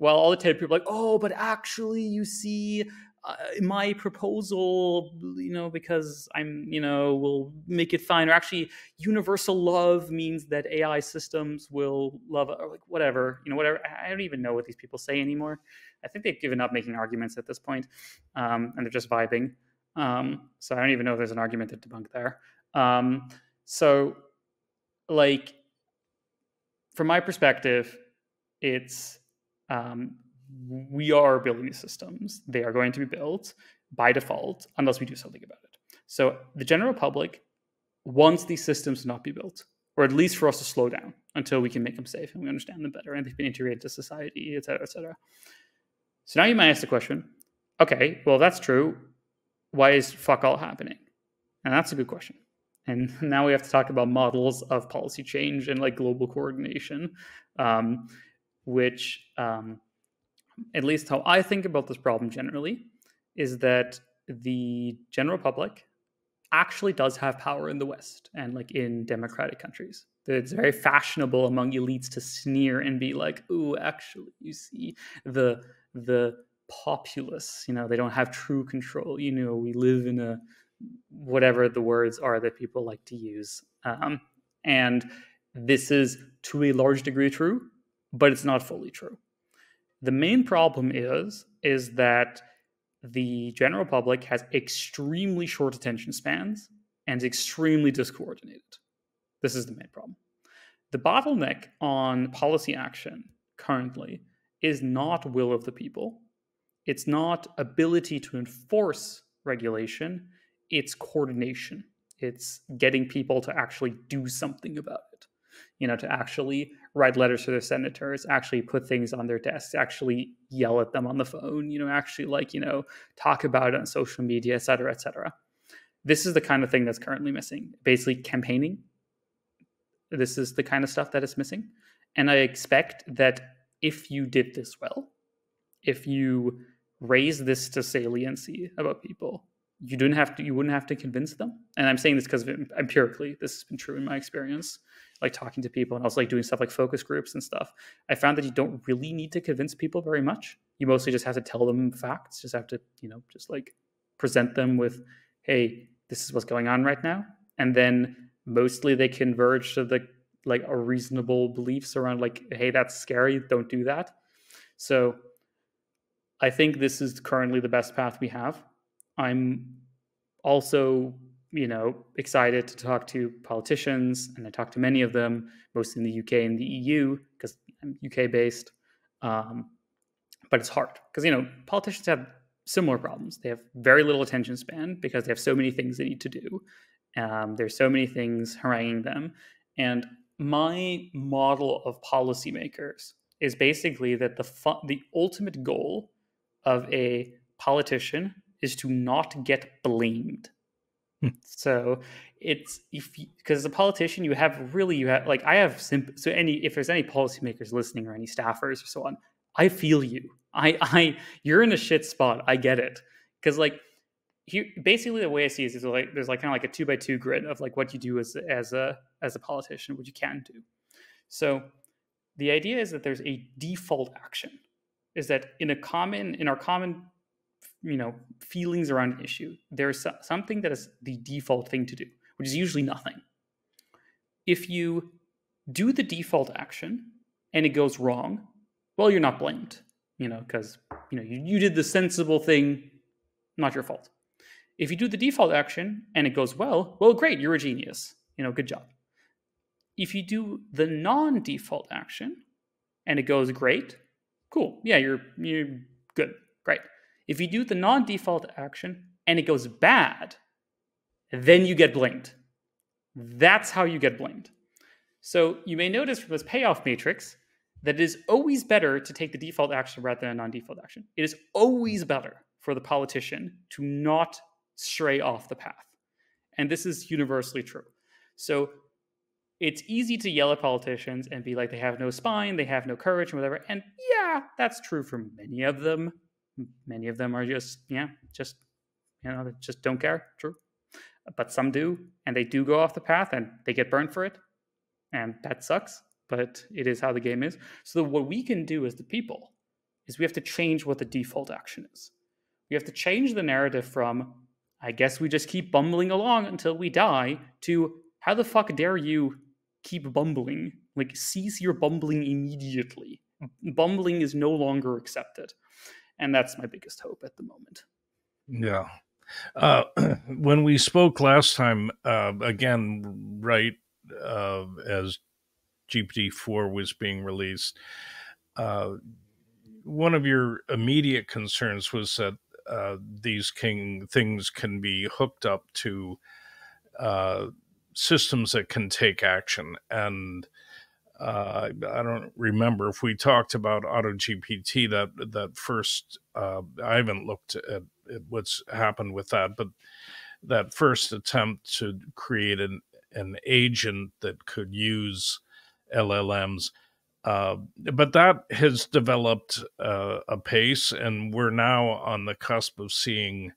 Well, all the time people are like, oh, but actually, you see, uh, my proposal, you know, because I'm, you know, will make it fine. Or actually, universal love means that A I systems will love, or like whatever, you know, whatever. I don't even know what these people say anymore. I think they've given up making arguments at this point, um, and they're just vibing. Um, so I don't even know if there's an argument to debunk there. Um, so, like, from my perspective, it's... Um, we are building these systems. They are going to be built by default unless we do something about it. So the general public wants these systems to not be built, or at least for us to slow down until we can make them safe and we understand them better and they've been integrated to society, et cetera, et cetera. So now you might ask the question, okay, well, that's true. Why is fuck all happening? And that's a good question. And now we have to talk about models of policy change and like global coordination. Um, which, um, at least how I think about this problem generally, is that the general public actually does have power in the West and like in democratic countries. It's very fashionable among elites to sneer and be like, ooh, actually, you see, the the populace, you know, they don't have true control. You know, we live in a, whatever the words are that people like to use. Um, and this is to a large degree true, but it's not fully true. The main problem is, is that the general public has extremely short attention spans and is extremely discoordinated. This is the main problem. The bottleneck on policy action currently is not will of the people. It's not ability to enforce regulation. It's coordination. It's getting people to actually do something about it. You know, to actually write letters to their senators, actually put things on their desks, actually yell at them on the phone, you know, actually like, you know, talk about it on social media, et cetera, et cetera. This is the kind of thing that's currently missing. Basically campaigning. This is the kind of stuff that is missing. And I expect that if you did this well, if you raise this to saliency about people, you didn't have to, you wouldn't have to convince them. And I'm saying this because of empirically, this has been true in my experience, like talking to people and also like doing stuff like focus groups and stuff. I found that you don't really need to convince people very much. You mostly just have to tell them facts, just have to, you know, just like present them with, hey, this is what's going on right now. And then mostly they converge to the like a reasonable beliefs around like, hey, that's scary, don't do that. So I think this is currently the best path we have. I'm also, you know, excited to talk to politicians, and I talk to many of them, mostly in the U K and the E U, because I'm U K based. Um, but it's hard because, you know, politicians have similar problems. They have very little attention span because they have so many things they need to do. Um, there's so many things haranguing them. And my model of policymakers is basically that the fu- the ultimate goal of a politician is to not get blamed. Hmm. So it's, if because as a politician, you have really, you have like, I have, simp- so any, if there's any policymakers listening or any staffers or so on, I feel you. I, I, you're in a shit spot. I get it. Cause like, he, basically the way I see it is like, there's like kind of like a two by two grid of like what you do as, as a, as a politician, what you can do. So the idea is that there's a default action, is that in a common, in our common you know, feelings around an issue, there's something that is the default thing to do, which is usually nothing. If you do the default action and it goes wrong, well, you're not blamed, you know, because, you know, you, you did the sensible thing, not your fault. If you do the default action and it goes well, well, great, you're a genius, you know, good job. If you do the non-default action and it goes great, cool, yeah, you're, you're good, great. If you do the non-default action and it goes bad, then you get blamed. That's how you get blamed. So you may notice from this payoff matrix that it is always better to take the default action rather than a non-default action. It is always better for the politician to not stray off the path. And this is universally true. So it's easy to yell at politicians and be like, they have no spine, they have no courage, and whatever. And yeah, that's true for many of them. Many of them are just, yeah, just, you know, they just don't care, true. But some do, and they do go off the path, and they get burned for it. And that sucks, but it is how the game is. So what we can do as the people is we have to change what the default action is. We have to change the narrative from, I guess we just keep bumbling along until we die, to how the fuck dare you keep bumbling? Like, cease your bumbling immediately. Bumbling is no longer accepted. And that's my biggest hope at the moment. Yeah. Uh, when we spoke last time, uh, again, right, uh, as G P T four was being released, uh, one of your immediate concerns was that uh, these king things can be hooked up to uh, systems that can take action. And Uh, I don't remember if we talked about Auto G P T, that, that first, uh, I haven't looked at, at what's happened with that, but that first attempt to create an, an agent that could use L L Ms. Uh, but that has developed uh, apace, and we're now on the cusp of seeing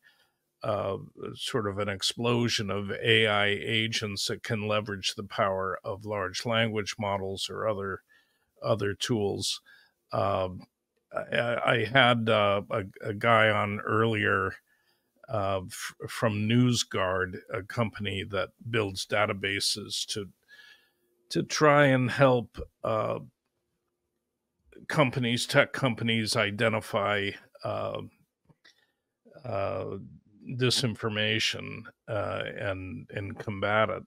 uh, sort of an explosion of A I agents that can leverage the power of large language models or other, other tools. Uh, I, I had uh, a, a guy on earlier uh, f from NewsGuard, a company that builds databases to, to try and help uh, companies, tech companies, identify uh, uh, disinformation uh, and and combat it.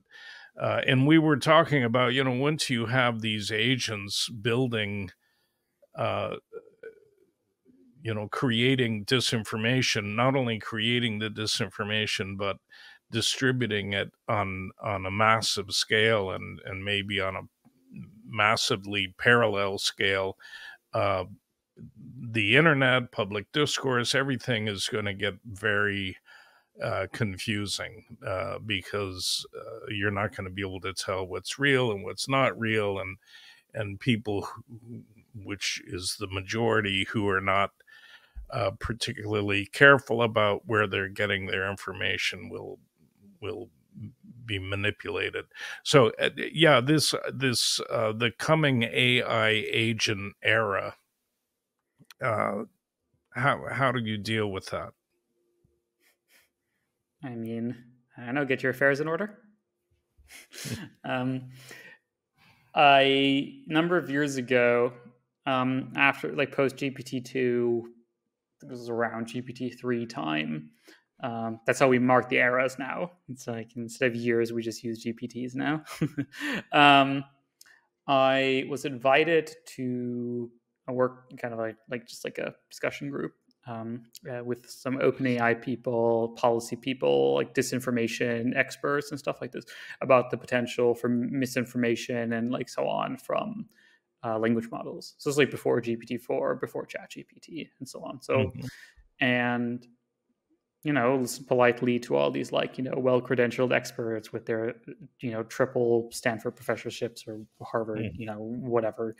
Uh, and we were talking about, you know, once you have these agents building, uh, you know, creating disinformation, not only creating the disinformation, but distributing it on on a massive scale and, and maybe on a massively parallel scale, uh, the internet, public discourse, everything is going to get very uh, confusing uh, because uh, you're not going to be able to tell what's real and what's not real. And, and people, who, which is the majority, who are not uh, particularly careful about where they're getting their information will, will be manipulated. So uh, yeah, this, this, uh, the coming A I agent era, uh how how do you deal with that? I mean, I don't know, get your affairs in order. um I number of years ago, um after, like, post G P T two, it was around G P T three time, um that's how we mark the eras now. It's like, instead of years, we just use G P Ts now. um I was invited to I work kind of like, like just like a discussion group um, uh, with some OpenAI people, policy people, like disinformation experts and stuff like this, about the potential for misinformation and like so on from uh, language models. So it's like before G P T four, before ChatGPT and so on. So, mm-hmm. and, you know, listen politely to all these like, you know, well-credentialed experts with their, you know, triple Stanford professorships or Harvard, mm-hmm. you know, whatever.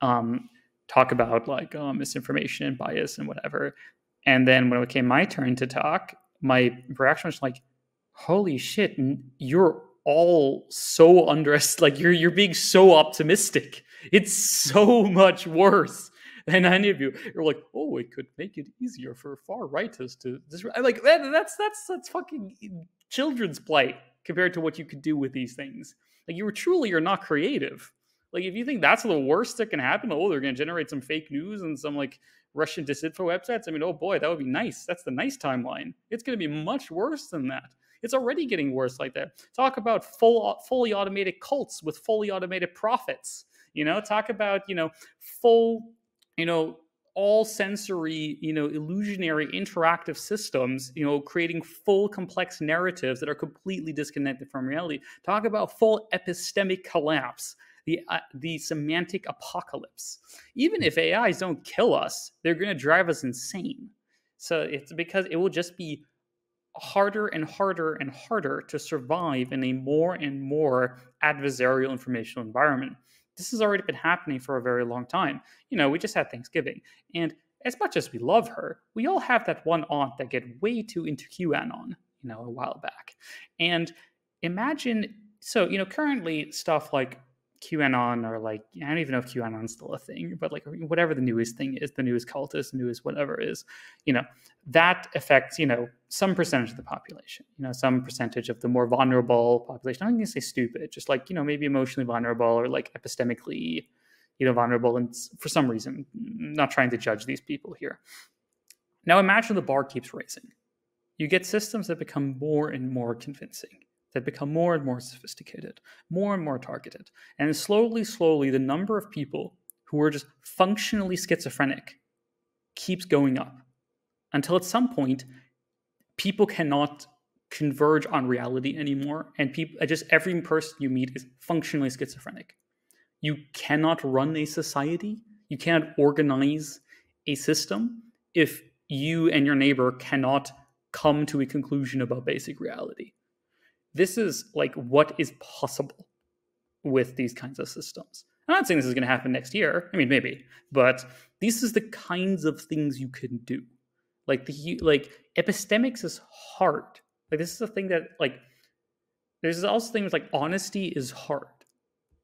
Um, talk about like uh, misinformation and bias and whatever. And then when it came my turn to talk, my reaction was like, holy shit, you're all so under, like you're, you're being so optimistic. It's so much worse than any of you. You're like, oh, it could make it easier for far rightists to disrupt. I'm like, man, that's that's that's fucking children's play compared to what you could do with these things. Like, you were truly are not creative. Like, if you think that's the worst that can happen, oh, they're going to generate some fake news and some like Russian disinfo websites. I mean, oh boy, that would be nice. That's the nice timeline. It's going to be much worse than that. It's already getting worse like that. Talk about full, fully automated cults with fully automated profits. You know, talk about, you know, full, you know, all sensory, you know, illusionary interactive systems, you know, creating full complex narratives that are completely disconnected from reality. Talk about full epistemic collapse. The, uh, the semantic apocalypse. Even if A Is don't kill us, they're going to drive us insane. So it's because it will just be harder and harder and harder to survive in a more and more adversarial informational environment. This has already been happening for a very long time. You know, we just had Thanksgiving. And as much as we love her, we all have that one aunt that get way too into QAnon, you know, a while back. And imagine, so, you know, currently stuff like QAnon, or like, I don't even know if QAnon's still a thing, but like whatever the newest thing is, the newest cultist, the newest whatever is, you know, that affects, you know, some percentage of the population, you know, some percentage of the more vulnerable population. I'm not going to say stupid, just like, you know, maybe emotionally vulnerable or like epistemically, you know, vulnerable. And for some reason, not trying to judge these people here. Now imagine the bar keeps raising. You get systems that become more and more convincing, that become more and more sophisticated, more and more targeted. And slowly, slowly, the number of people who are just functionally schizophrenic keeps going up until at some point, people cannot converge on reality anymore. And people, just every person you meet is functionally schizophrenic. You cannot run a society. You cannot organize a system if you and your neighbor cannot come to a conclusion about basic reality. This is like what is possible with these kinds of systems. I'm not saying this is going to happen next year. I mean, maybe, but this is the kinds of things you can do. Like the like epistemics is hard. Like this is the thing that like there's also things like honesty is hard.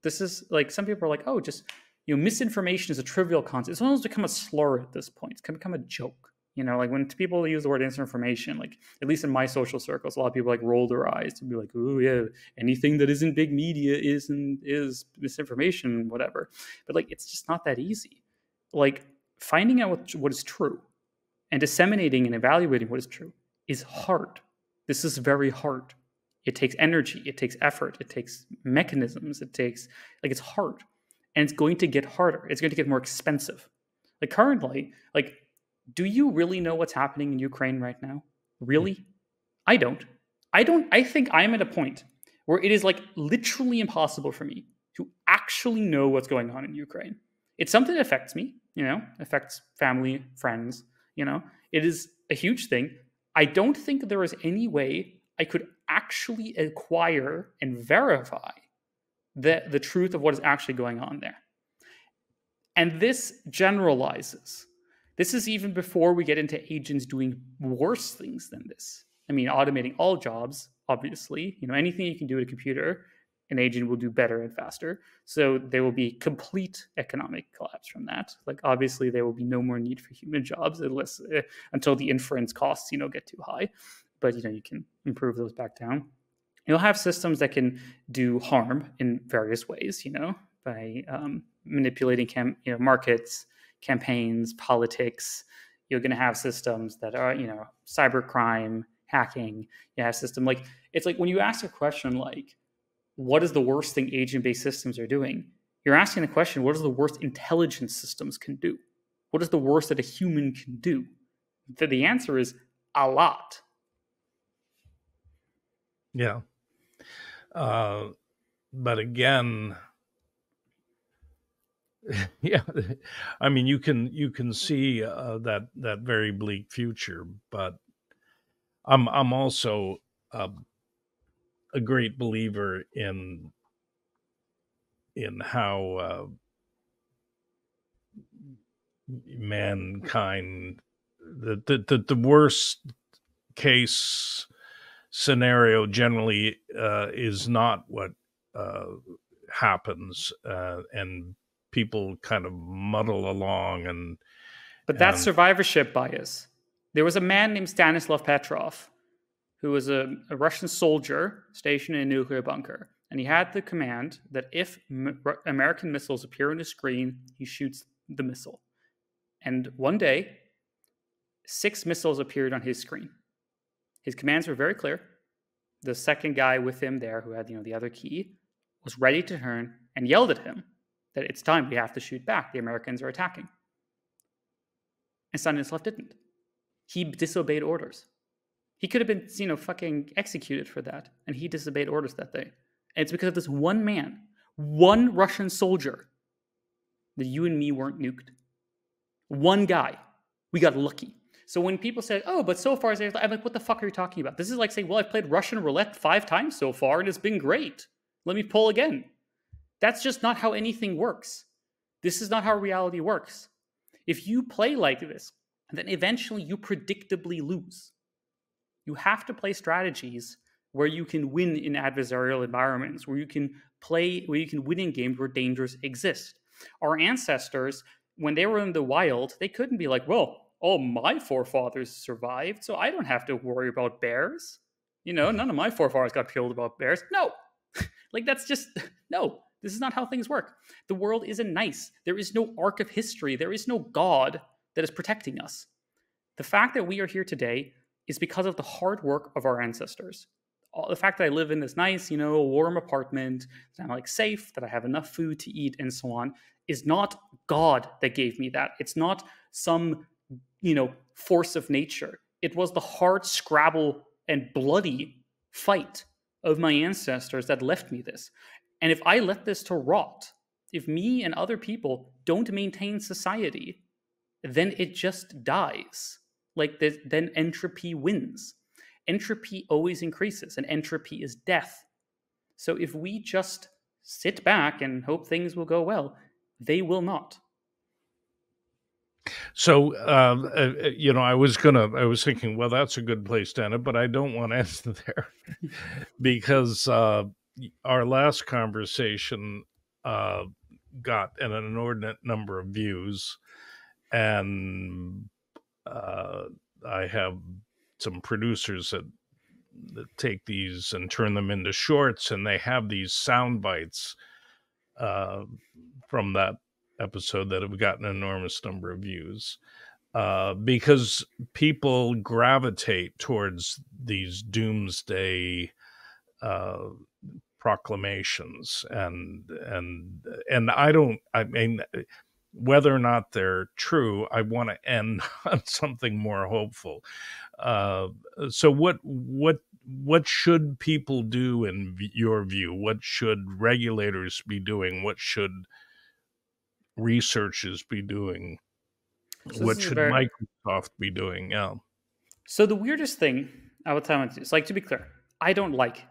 This is like some people are like, oh, just you know, misinformation is a trivial concept. It's almost become a slur at this point. It's become a joke. You know, like when people use the word misinformation, like at least in my social circles, a lot of people like roll their eyes to be like, oh yeah, anything that isn't big media isn't is misinformation, whatever. But like, it's just not that easy. Like finding out what, what is true and disseminating and evaluating what is true is hard. This is very hard. It takes energy. It takes effort. It takes mechanisms. It takes like, it's hard and it's going to get harder. It's going to get more expensive. Like currently, like, do you really know what's happening in Ukraine right now? Really? I don't. I don't. I think I'm at a point where it is like literally impossible for me to actually know what's going on in Ukraine. It's something that affects me, you know, affects family, friends, you know, it is a huge thing. I don't think there is any way I could actually acquire and verify the, the truth of what is actually going on there. And this generalizes. This is even before we get into agents doing worse things than this. I mean, automating all jobs, obviously. You know, anything you can do at a computer, an agent will do better and faster. So there will be complete economic collapse from that. Like, obviously, there will be no more need for human jobs unless uh, until the inference costs, you know, get too high. But, you know, you can improve those back down. You'll have systems that can do harm in various ways, you know, by um, manipulating cam- you know, markets, campaigns, politics. You're going to have systems that are, you know, cybercrime, hacking. You have system like, it's like when you ask a question like, what is the worst thing agent-based systems are doing? You're asking the question, what is the worst intelligence systems can do? What is the worst that a human can do? The, the answer is a lot. Yeah. Uh, but again... Yeah, I mean, you can you can see uh, that that very bleak future, but I'm I'm also a, a great believer in in how uh, mankind the, the the the worst case scenario generally uh, is not what uh, happens, uh, and people kind of muddle along. And But that's and... survivorship bias. There was a man named Stanislav Petrov, who was a, a Russian soldier stationed in a nuclear bunker. And he had the command that if American missiles appear on his screen, he shoots the missile. And one day, six missiles appeared on his screen. His commands were very clear. The second guy with him there, who had, you know, the other key, was ready to turn and yelled at him that it's time, we have to shoot back. The Americans are attacking. And Stanislav didn't. He disobeyed orders. He could have been, you know, fucking executed for that. And he disobeyed orders that day. And it's because of this one man, one Russian soldier, that you and me weren't nuked. One guy. We got lucky. So when people say, oh, but so far, I'm like, what the fuck are you talking about? This is like saying, well, I've played Russian roulette five times so far, and it's been great. Let me pull again. That's just not how anything works. This is not how reality works. If you play like this, then eventually you predictably lose. You have to play strategies where you can win in adversarial environments, where you can play, where you can win in games where dangers exist. Our ancestors, when they were in the wild, they couldn't be like, well, oh, my forefathers survived, so I don't have to worry about bears. You know, none of my forefathers got killed about bears. No, like that's just, no, this is not how things work. The world isn't nice. There is no arc of history. There is no God that is protecting us. The fact that we are here today is because of the hard work of our ancestors. The fact that I live in this nice, you know, warm apartment, that I'm like safe, that I have enough food to eat and so on, is not God that gave me that. It's not some, you know, force of nature. It was the hard scrabble and bloody fight of my ancestors that left me this. And if I let this to rot, if me and other people don't maintain society, then it just dies. Like this, then entropy wins. Entropy always increases, and entropy is death. So if we just sit back and hope things will go well, they will not. So, um, uh, you know, I was going to, I was thinking, well, that's a good place to end it, but I don't want to end there because uh, our last conversation uh, got an inordinate number of views, and uh, I have some producers that, that take these and turn them into shorts, and they have these sound bites uh, from that episode that have gotten an enormous number of views uh, because people gravitate towards these doomsday uh, proclamations. And, and, and I don't, I mean, whether or not they're true, I want to end on something more hopeful. Uh, so what, what, what should people do in your view? What should regulators be doing? What should researchers be doing? So what should very... Microsoft be doing? Yeah. So the weirdest thing I would tell you is, like, to be clear, I don't like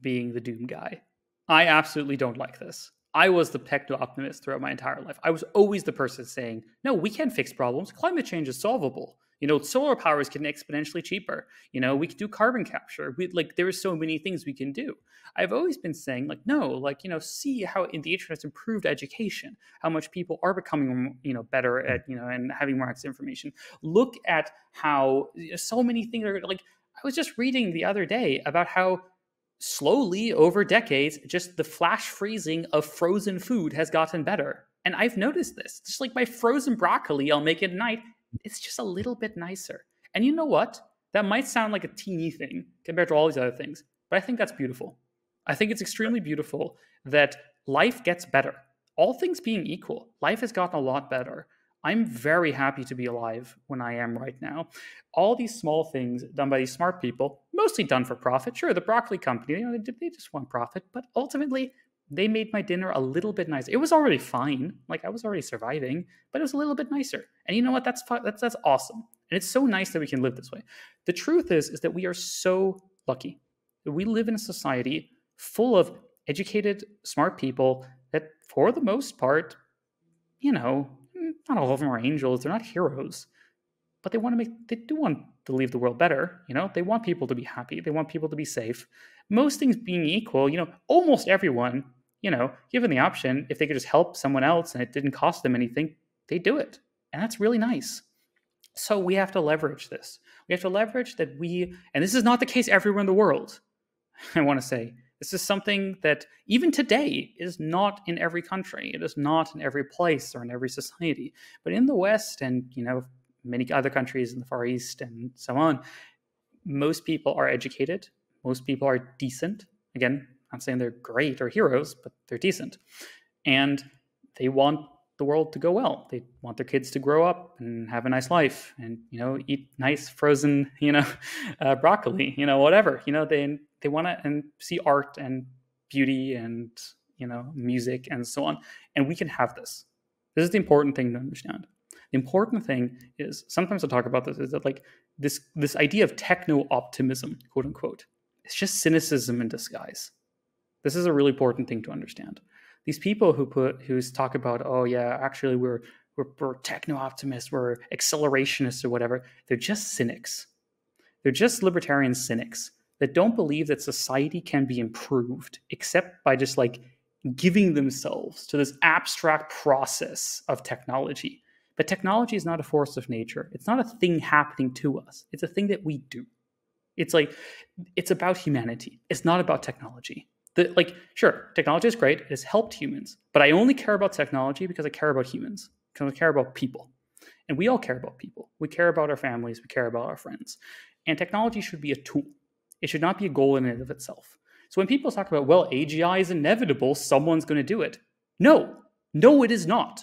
being the doom guy. I absolutely don't like this. I was the techno optimist throughout my entire life. I was always the person saying, no, we can fix problems. Climate change is solvable. You know, solar power is getting exponentially cheaper. You know, we could do carbon capture. We, like, there are so many things we can do. I've always been saying, like, no, like, you know, see how in the internet's improved education, how much people are becoming, you know, better at, you know, and having more access to information. Look at how, you know, so many things are, like, I was just reading the other day about how slowly over decades, just the flash freezing of frozen food has gotten better. And I've noticed this. Just like my frozen broccoli, I'll make it at night. It's just a little bit nicer. And you know what? That might sound like a teeny thing compared to all these other things, but I think that's beautiful. I think it's extremely beautiful that life gets better. All things being equal, life has gotten a lot better. I'm very happy to be alive when I am right now. All these small things done by these smart people, mostly done for profit. Sure, the broccoli company, you know, they, they just want profit, but ultimately, they made my dinner a little bit nicer. It was already fine. Like, I was already surviving, but it was a little bit nicer. And you know what? That's that's that's awesome. And it's so nice that we can live this way. The truth is, is that we are so lucky. We live in a society full of educated, smart people that, for the most part, you know, not all of them are angels. They're not heroes, but they want to make, they do want to leave the world better. You know, they want people to be happy. They want people to be safe. Most things being equal, you know, almost everyone you know, given the option, if they could just help someone else and it didn't cost them anything, they do it. And that's really nice. So we have to leverage this. We have to leverage that we, and this is not the case everywhere in the world, I want to say. This is something that even today is not in every country. It is not in every place or in every society. But in the West and, you know, many other countries in the Far East and so on, most people are educated. Most people are decent. Again, I'm not saying they're great or heroes, but they're decent. And they want the world to go well. They want their kids to grow up and have a nice life and, you know, eat nice frozen, you know, uh, broccoli, you know, whatever, you know, they, they want to and see art and beauty and, you know, music and so on. And we can have this. This is the important thing to understand. The important thing is, sometimes I talk about this, is that like this, this idea of techno-optimism, quote unquote, it's just cynicism in disguise. This is a really important thing to understand. These people who put, who's talk about, oh yeah, actually we're, we're, we're techno-optimists, we're accelerationists or whatever, they're just cynics. They're just libertarian cynics that don't believe that society can be improved except by just like giving themselves to this abstract process of technology. But technology is not a force of nature. It's not a thing happening to us. It's a thing that we do. It's like, it's about humanity. It's not about technology. The, like, sure, technology is great. It has helped humans. But I only care about technology because I care about humans, because I care about people. And we all care about people. We care about our families. We care about our friends. And technology should be a tool. It should not be a goal in and of itself. So when people talk about, well, A G I is inevitable, someone's going to do it. No, no, it is not.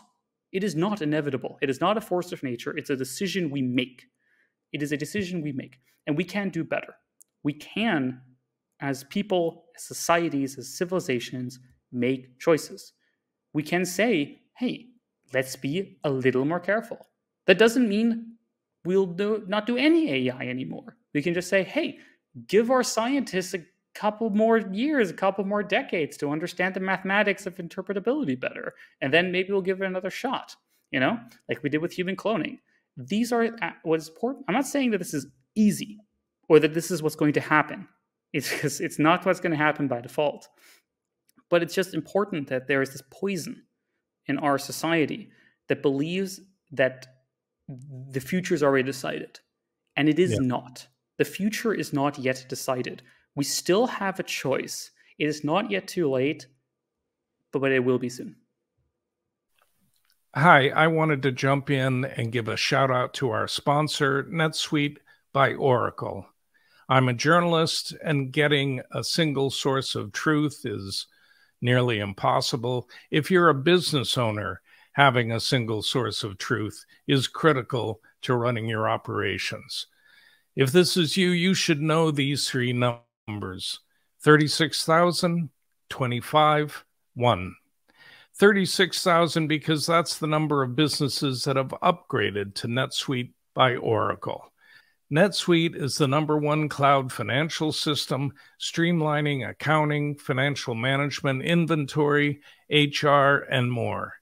It is not inevitable. It is not a force of nature. It's a decision we make. It is a decision we make. And we can do better. We can, as people, as societies, as civilizations, make choices. We can say, hey, let's be a little more careful. That doesn't mean we'll do, not do any A I anymore. We can just say, hey, give our scientists a couple more years, a couple more decades to understand the mathematics of interpretability better. And then maybe we'll give it another shot, you know, like we did with human cloning. These are what's important. I'm not saying that this is easy or that this is what's going to happen. It's because it's not what's going to happen by default. But it's just important that there is this poison in our society that believes that the future is already decided. And it is yeah. not. The future is not yet decided. We still have a choice. It is not yet too late, but, but it will be soon. Hi, I wanted to jump in and give a shout out to our sponsor, NetSuite by Oracle. I'm a journalist, and getting a single source of truth is nearly impossible. If you're a business owner, having a single source of truth is critical to running your operations. If this is you, you should know these three numbers: thirty-six thousand, twenty-five, one. thirty-six thousand because that's the number of businesses that have upgraded to NetSuite by Oracle. NetSuite is the number one cloud financial system, streamlining accounting, financial management, inventory, H R, and more.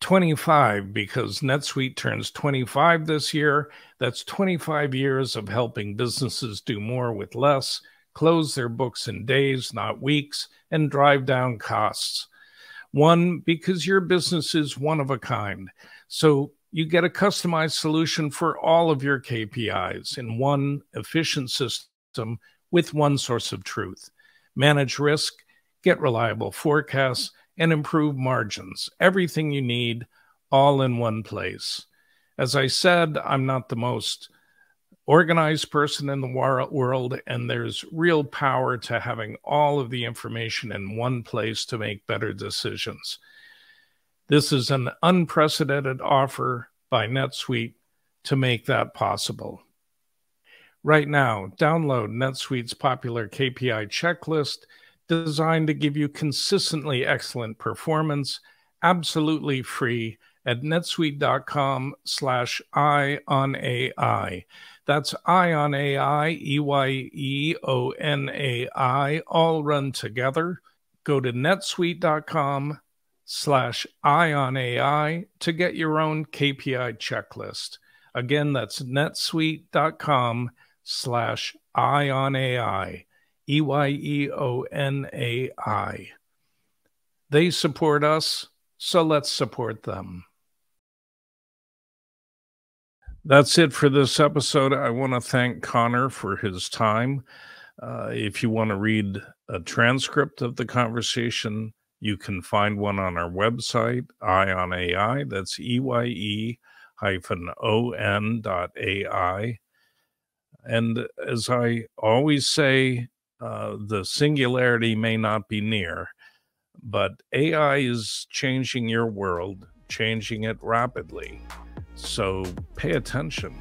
twenty-five, because NetSuite turns twenty-five this year. That's twenty-five years of helping businesses do more with less, close their books in days, not weeks, and drive down costs. One, because your business is one of a kind. So you get a customized solution for all of your K P Is in one efficient system with one source of truth. Manage risk, get reliable forecasts, and improve margins. Everything you need, all in one place. As I said, I'm not the most organized person in the world, and there's real power to having all of the information in one place to make better decisions. This is an unprecedented offer by NetSuite to make that possible. Right now, download NetSuite's popular K P I checklist designed to give you consistently excellent performance, absolutely free at netsuite.com slash Eye on A I. That's Eye on A I, E Y E O N A I, all run together. Go to netsuite.com slash Eye on AI to get your own K P I checklist. Again, that's netsuite.com slash Eye on A I, E Y E O N A I. They support us, so let's support them. That's it for this episode. I want to thank Connor for his time. Uh, if you want to read a transcript of the conversation, you can find one on our website, Eye on A I. That's E Y E hyphen O-N dot A-I. And as I always say, uh, the singularity may not be near, but A I is changing your world, changing it rapidly. So pay attention.